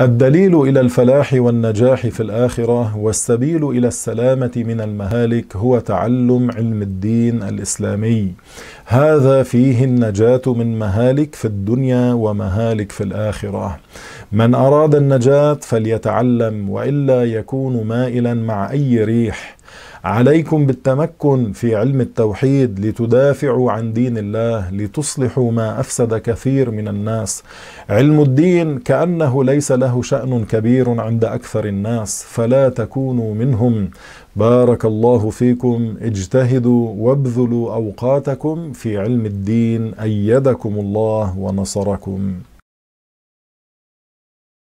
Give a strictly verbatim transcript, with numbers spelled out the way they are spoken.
الدليل إلى الفلاح والنجاح في الآخرة والسبيل إلى السلامة من المهالك هو تعلم علم الدين الإسلامي، هذا فيه النجاة من مهالك في الدنيا ومهالك في الآخرة. من أراد النجاة فليتعلم، وإلا يكون مائلا مع أي ريح. عليكم بالتمكن في علم التوحيد لتدافعوا عن دين الله، لتصلحوا ما أفسد كثير من الناس. علم الدين كأنه ليس له شأن كبير عند أكثر الناس، فلا تكونوا منهم. بارك الله فيكم، اجتهدوا وابذلوا أوقاتكم في علم الدين، أيدكم الله ونصركم.